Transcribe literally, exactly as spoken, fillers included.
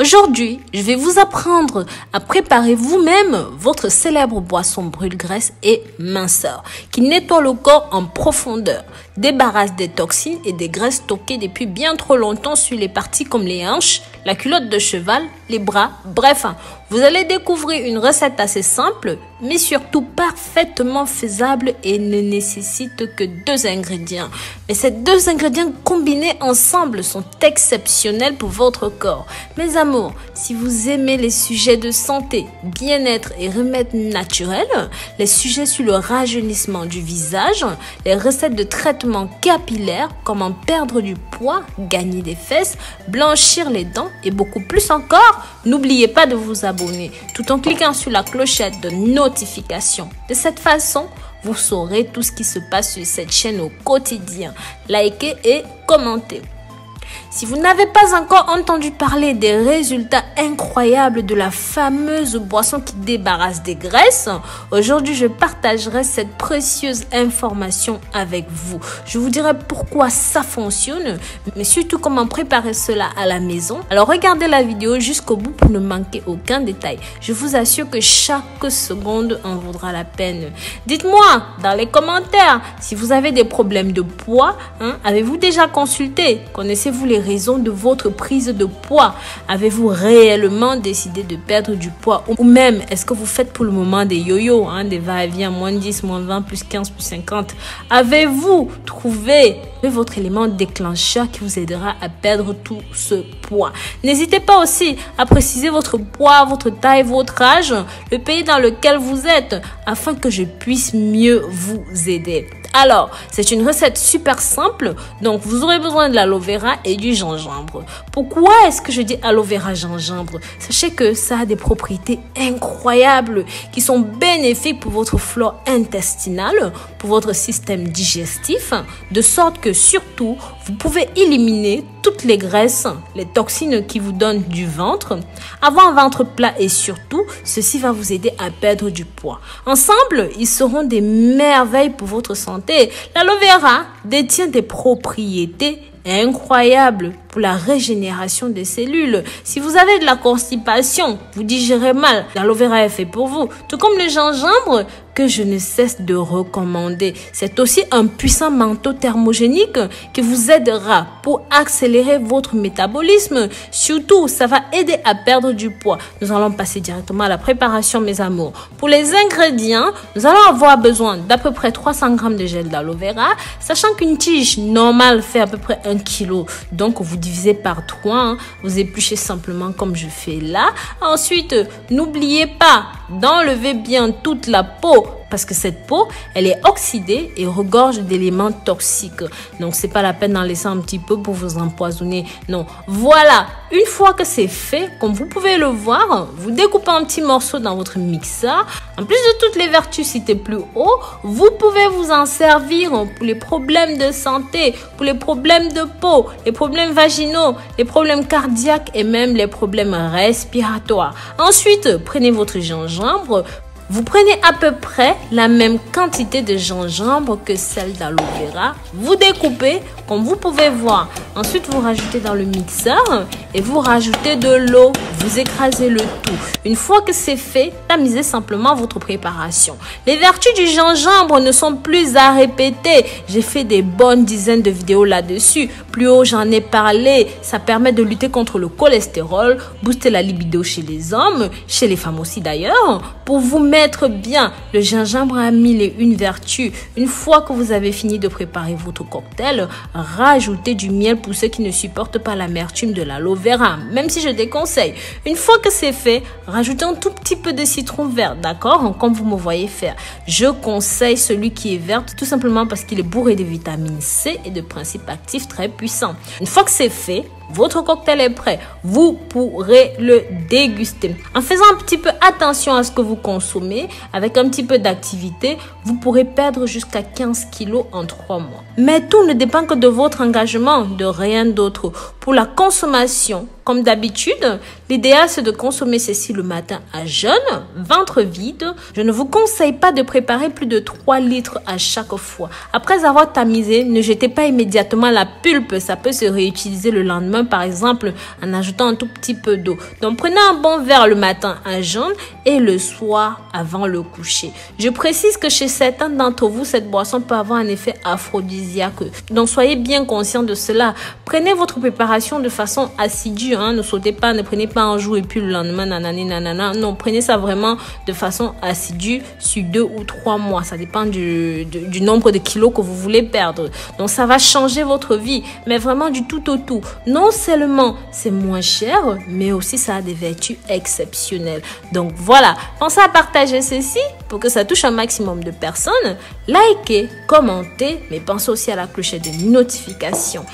Aujourd'hui, je vais vous apprendre à préparer vous-même votre célèbre boisson brûle-graisse et minceur qui nettoie le corps en profondeur, débarrasse des toxines et des graisses stockées depuis bien trop longtemps sur les parties comme les hanches, la culotte de cheval, les bras, bref. Vous allez découvrir une recette assez simple mais surtout parfaitement faisable et ne nécessite que deux ingrédients. Mais ces deux ingrédients combinés ensemble sont exceptionnels pour votre corps. Mes amours, si vous aimez les sujets de santé, bien-être et remèdes naturels, les sujets sur le rajeunissement du visage, les recettes de traitement capillaire, comment perdre du poids, gagner des fesses, blanchir les dents et beaucoup plus encore, n'oubliez pas de vous abonner tout en cliquant sur la clochette de notification. De cette façon, vous saurez tout ce qui se passe sur cette chaîne au quotidien. Likez et commentez. Si vous n'avez pas encore entendu parler des résultats incroyables de la fameuse boisson qui débarrasse des graisses, aujourd'hui je partagerai cette précieuse information avec vous. Je vous dirai pourquoi ça fonctionne, mais surtout comment préparer cela à la maison. Alors regardez la vidéo jusqu'au bout pour ne manquer aucun détail. Je vous assure que chaque seconde en vaudra la peine. Dites-moi dans les commentaires si vous avez des problèmes de poids, hein, avez-vous déjà consulté? Connaissez-vous les raisons de votre prise de poids? Avez-vous réellement décidé de perdre du poids? Ou même, est-ce que vous faites pour le moment des yo-yo, hein, des va-et-vient, moins dix, moins vingt, plus quinze, plus cinquante? Avez-vous trouvé votre élément déclencheur qui vous aidera à perdre tout ce poids? N'hésitez pas aussi à préciser votre poids, votre taille, votre âge, le pays dans lequel vous êtes, afin que je puisse mieux vous aider. Alors, c'est une recette super simple, donc vous aurez besoin de l'aloe vera et du gingembre. Pourquoi est-ce que je dis aloe vera gingembre? Sachez que ça a des propriétés incroyables qui sont bénéfiques pour votre flore intestinale, pour votre système digestif, de sorte que surtout, vous pouvez éliminer toutes les graisses, les toxines qui vous donnent du ventre, avoir un ventre plat et surtout, ceci va vous aider à perdre du poids. Ensemble, ils seront des merveilles pour votre santé. L'aloe vera détient des propriétés incroyables pour la régénération des cellules. Si vous avez de la constipation, vous digérez mal, l'aloe vera est fait pour vous. Tout comme le gingembre que je ne cesse de recommander. C'est aussi un puissant manteau thermogénique qui vous aidera pour accélérer votre métabolisme. Surtout, ça va aider à perdre du poids. Nous allons passer directement à la préparation, mes amours. Pour les ingrédients, nous allons avoir besoin d'à peu près trois cents grammes de gel d'aloe vera, sachant qu'une tige normale fait à peu près un kilo. Donc, vous divisez par trois, hein, vous épluchez simplement comme je fais là. Ensuite, n'oubliez pas d'enlever bien toute la peau, parce que cette peau, elle est oxydée et regorge d'éléments toxiques. Donc, c'est pas la peine d'en laisser un petit peu pour vous empoisonner. Non. Voilà. Une fois que c'est fait, comme vous pouvez le voir, vous découpez en petits morceaux dans votre mixeur. En plus de toutes les vertus citées plus haut, vous pouvez vous en servir pour les problèmes de santé, pour les problèmes de peau, les problèmes vaginaux, les problèmes cardiaques et même les problèmes respiratoires. Ensuite, prenez votre gingembre. Vous prenez à peu près la même quantité de gingembre que celle d'aloe vera. Vous découpez comme vous pouvez voir. Ensuite, vous rajoutez dans le mixeur et vous rajoutez de l'eau. Vous écrasez le tout. Une fois que c'est fait, tamisez simplement votre préparation. Les vertus du gingembre ne sont plus à répéter. J'ai fait des bonnes dizaines de vidéos là-dessus. Plus haut, j'en ai parlé. Ça permet de lutter contre le cholestérol, booster la libido chez les hommes, chez les femmes aussi d'ailleurs, pour vous mettre bien. Le gingembre a mille et une vertus. Une fois que vous avez fini de préparer votre cocktail, rajoutez du miel pour ceux qui ne supportent pas l'amertume de l'aloe vera, même si je déconseille. Une fois que c'est fait, rajoutez un tout petit peu de citron vert, d'accord, comme vous me voyez faire. Je conseille celui qui est vert tout simplement parce qu'il est bourré de vitamine C et de principes actifs très puissants. Une fois que c'est fait, votre cocktail est prêt. Vous pourrez le déguster. En faisant un petit peu attention à ce que vous consommez, avec un petit peu d'activité, vous pourrez perdre jusqu'à quinze kilos en trois mois. Mais tout ne dépend que de votre engagement, de rien d'autre. Pour la consommation, comme d'habitude, l'idéal c'est de consommer ceci le matin à jeûne, ventre vide. Je ne vous conseille pas de préparer plus de trois litres à chaque fois. Après avoir tamisé, ne jetez pas immédiatement la pulpe. Ça peut se réutiliser le lendemain main, par exemple, en ajoutant un tout petit peu d'eau. Donc, prenez un bon verre le matin à jeûne et le soir avant le coucher. Je précise que chez certains d'entre vous, cette boisson peut avoir un effet aphrodisiaque. Donc, soyez bien conscients de cela. Prenez votre préparation de façon assidue. Hein. Ne sautez pas, ne prenez pas un jour et puis le lendemain, nanani, nanana. Non, prenez ça vraiment de façon assidue sur deux ou trois mois. Ça dépend du, du, du nombre de kilos que vous voulez perdre. Donc, ça va changer votre vie, mais vraiment du tout au tout. Non seulement c'est moins cher, mais aussi ça a des vertus exceptionnelles. Donc voilà, pensez à partager ceci pour que ça touche un maximum de personnes. Likez, commentez, mais pensez aussi à la clochette de notification.